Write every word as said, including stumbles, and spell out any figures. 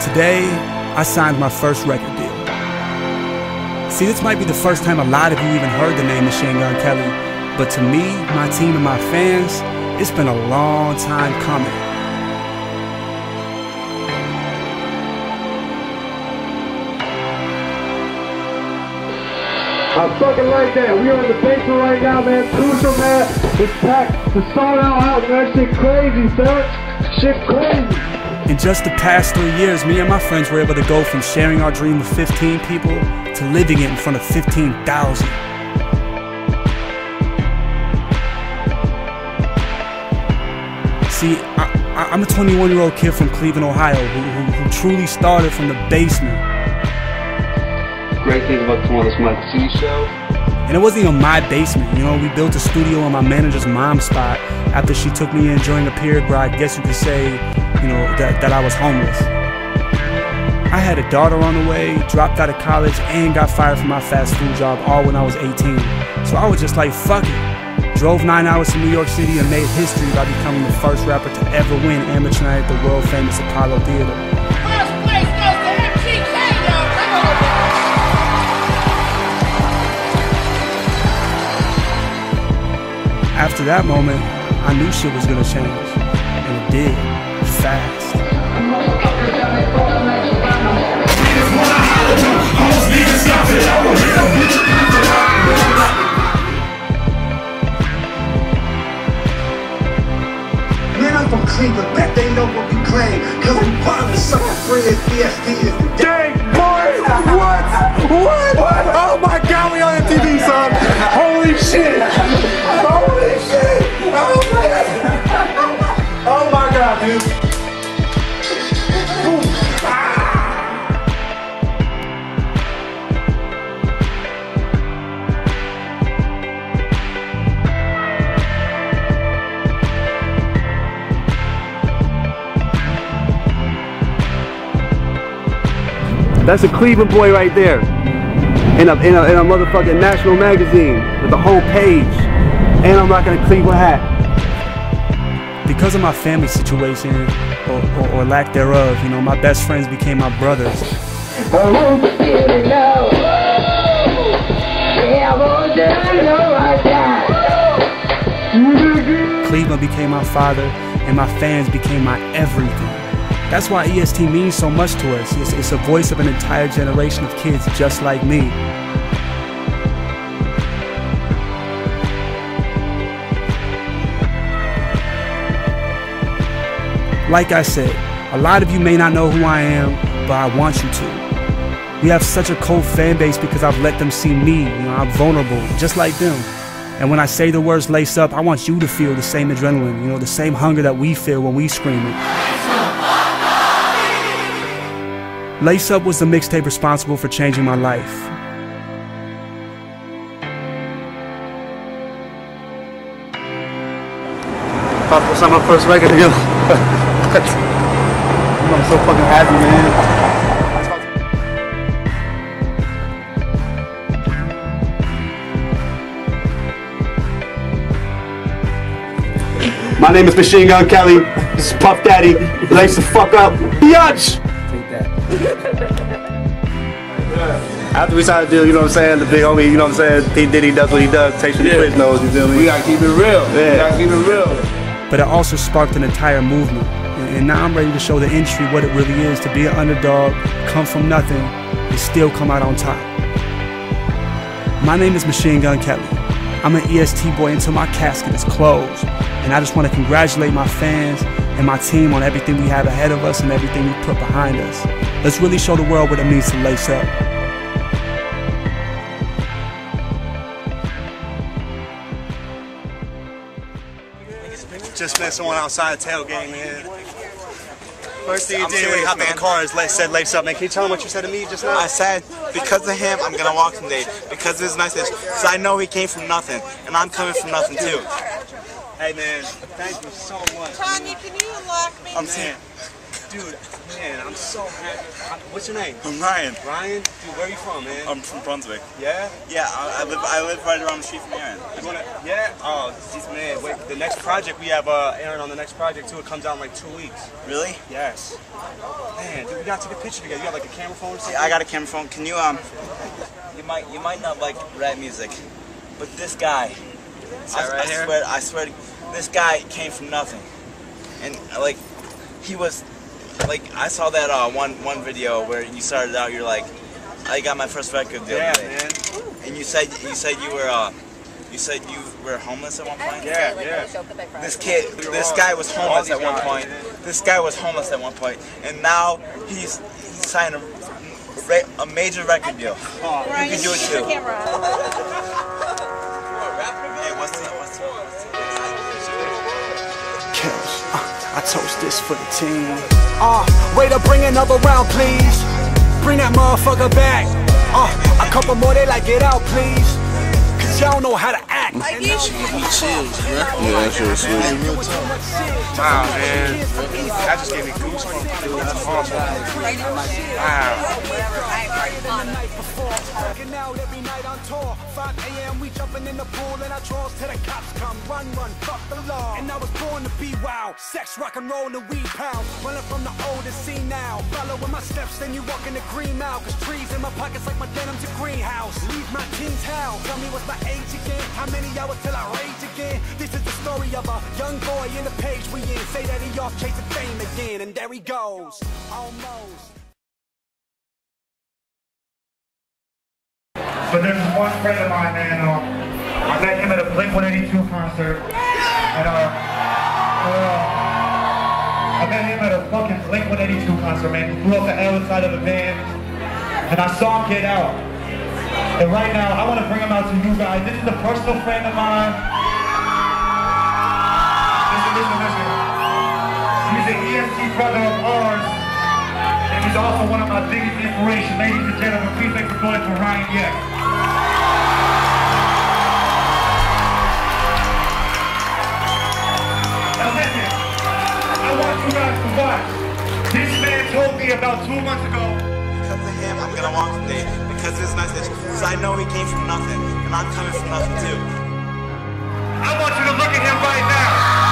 Today, I signed my first record deal. See, this might be the first time a lot of you even heard the name Machine Gun Kelly, but to me, my team, and my fans, it's been a long time coming. I fucking like that. We are in the basement right now, man. Crucial, man. It's packed. The sold out house, man. That shit crazy, sir. Shit crazy. In just the past three years, me and my friends were able to go from sharing our dream with fifteen people to living it in front of fifteen thousand. See, I, I, I'm a twenty-one-year-old kid from Cleveland, Ohio, who, who, who truly started from the basement. Great thing about tomorrow's my T V show. And it wasn't even my basement, you know. We built a studio in my manager's mom's spot after she took me in during a period where I guess you could say, you know, that, that I was homeless. I had a daughter on the way, dropped out of college, and got fired from my fast food job all when I was eighteen. So I was just like, fuck it. Drove nine hours to New York City and made history by becoming the first rapper to ever win Amateur Night at the world-famous Apollo Theater. First place goes to M T K, y'all. Come on. After that moment, I knew shit was gonna change, and it did. Fast. Man, I'm from Cleveland, bet they know what we claim. Cause we bother sucker free as E S T is the gang. Boy, what? What? What? Oh my god, we on the T V, son. Holy shit. Holy shit. Oh my god. Oh my god, dude. That's a Cleveland boy right there, in a, in, a, in a motherfucking national magazine with a whole page, and I'm rocking a Cleveland hat. Because of my family situation, or, or, or lack thereof, you know, my best friends became my brothers. Cleveland became my father, and my fans became my everything. That's why E S T means so much to us. It's, it's a voice of an entire generation of kids just like me. Like I said, a lot of you may not know who I am, but I want you to. We have such a cold fan base because I've let them see me. You know, I'm vulnerable, just like them. And when I say the words lace up, I want you to feel the same adrenaline, you know, the same hunger that we feel when we scream it. Lace Up was the mixtape responsible for changing my life. Puff was on my first record deal. I'm so fucking happy, man. My name is Machine Gun Kelly. This is Puff Daddy. Lace the fuck up. Biatch! After we signed the deal, you know what I'm saying, the big homie, you know what I'm saying, P. Diddy does what he does, takes from the quiz knows, you feel me? We gotta keep it real, yeah. We gotta keep it real. But it also sparked an entire movement, and, and now I'm ready to show the industry what it really is to be an underdog, come from nothing, and still come out on top. My name is Machine Gun Kelly. I'm an E S T boy until my casket is closed, and I just want to congratulate my fans and my team on everything we have ahead of us and everything we put behind us. Let's really show the world what it means to lace up. Just met someone outside tailgating, man. First thing you did when you hopped in the car is said lace up, man. Can you tell him what you said to me just now? I said, because of him, I'm gonna walk today. Because of his niceness. Because I know he came from nothing, and I'm coming from nothing too. Hey, man, thank you so much. Tanya, can you unlock me? I'm saying. Dude, man, I'm so happy. What's your name? I'm Ryan. Ryan? Dude, where are you from, man? I'm from Brunswick. Yeah? Yeah, I, I live I live right around the street from Aaron. You wanna, yeah? Oh, geez, man, wait, the next project, we have uh, Aaron on the next project, too. It comes out in like two weeks. Really? Yes. Man, dude, we gotta take a picture together. You got like a camera phone or something? Yeah, I got a camera phone. Can you, um... You might, you might not like rap music, but this guy... Is that I, right I, here? Swear, I swear to... This guy came from nothing. And, like, he was... Like, I saw that uh, one one video where you started out, you're like, I got my first record deal. Yeah, today. Man. And you said you said you were uh, you said you were homeless at one point. Yeah, like, yeah. This kid, this guy was homeless at one point. This guy was homeless at one point, and now he's, he's signed a, a major record deal. Oh, you can do it too. Hey, what's up? What's up? I toast this for the team. Ah, uh, way to bring another round, please. Bring that motherfucker back. Ah, uh, a couple more, they like, get out, please. Cause y'all know how to act. Like, you should give me chills, bro. Yeah, that shit was sweet. Wow, man. That just gave me goosebumps, dude. That's awesome. Wow. five A M we jumping in the pool and I draws till the cops come. Run, run, fuck the law. And I was born to be wild. Sex, rock and roll, and weed pound. Running from the old to see now. Following my steps, then you walk in the green mile. Cause trees in my pockets like my denim to greenhouse. Leave my teens how? Tell me what's my age again? How many hours till I rage again? This is the story of a young boy in the page we in. Say that he off chasing fame again. And there he goes. Almost. But there's one friend of mine, man, um, I met him at a Blink one eighty-two concert, and uh, uh, I met him at a fucking Blink one eighty-two concert, man. He blew up the hell inside of a van, and I saw him get out. And right now, I want to bring him out to you guys. This is a personal friend of mine. Listen, listen, listen. He's an E S T brother of ours. He's also one of my biggest inspirations. Ladies and gentlemen, please make some noise for Ryan Yet. Now listen, I want you guys to watch. This man told me about two months ago. Because of him, I'm gonna walk today. Because of his message. Because I know he came from nothing. And I'm coming from nothing too. I want you to look at him right now.